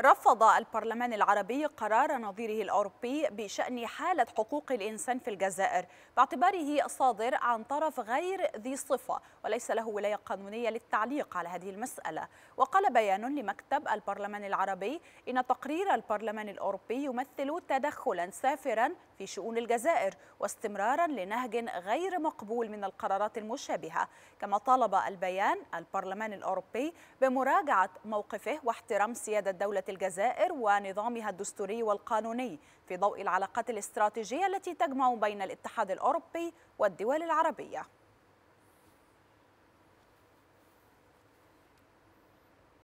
رفض البرلمان العربي قرار نظيره الأوروبي بشأن حالة حقوق الإنسان في الجزائر باعتباره صادر عن طرف غير ذي صفة وليس له ولاية قانونية للتعليق على هذه المسألة. وقال بيان لمكتب البرلمان العربي إن تقرير البرلمان الأوروبي يمثل تدخلا سافرا في شؤون الجزائر واستمرارا لنهج غير مقبول من القرارات المشابهة. كما طالب البيان البرلمان الأوروبي بمراجعة موقفه واحترام سيادة دولة الجزائر ونظامها الدستوري والقانوني في ضوء العلاقات الاستراتيجية التي تجمع بين الاتحاد الأوروبي والدول العربية.